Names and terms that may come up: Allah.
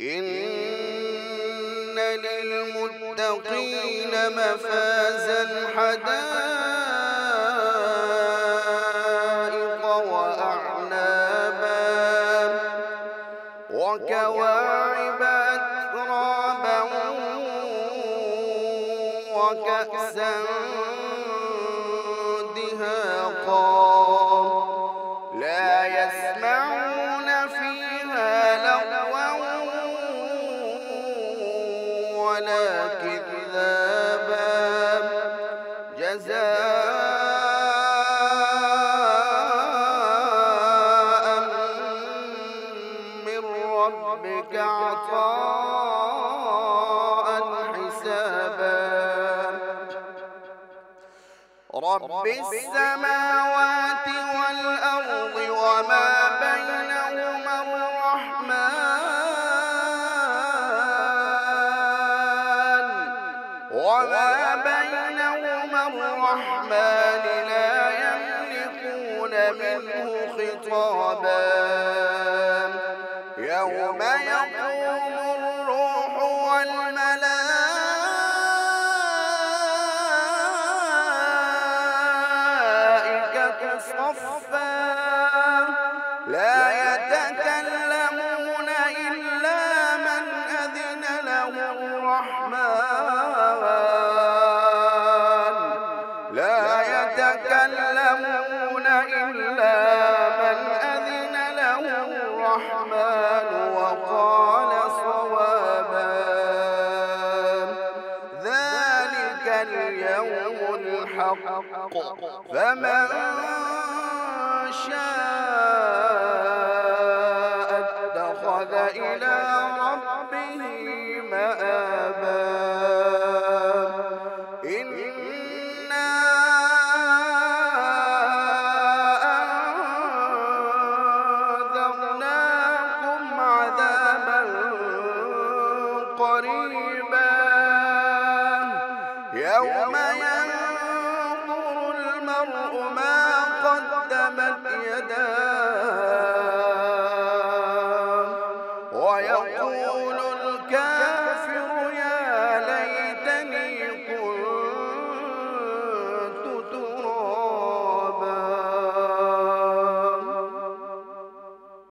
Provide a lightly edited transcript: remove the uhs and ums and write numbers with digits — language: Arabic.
إن للمتقين مفازا حدائق وأعنابا وكواعب أترابا وكأسا دهاقا لا يسمعون فيها لغوا ولا كذابا جزاء من ربك عطاء حسابا رب السماوات والأرض وما بينهما الرحمن لا يملكون منه خطابا يوم يقوم الروح والملائكة صفا لا يتكلمون إلا من أذن له الرحمن وقال صوابا ذلك اليوم الحق فمن شاء اتخذ إلى ربه مآبا إنا أنذرناكم عذابا قريبا يوم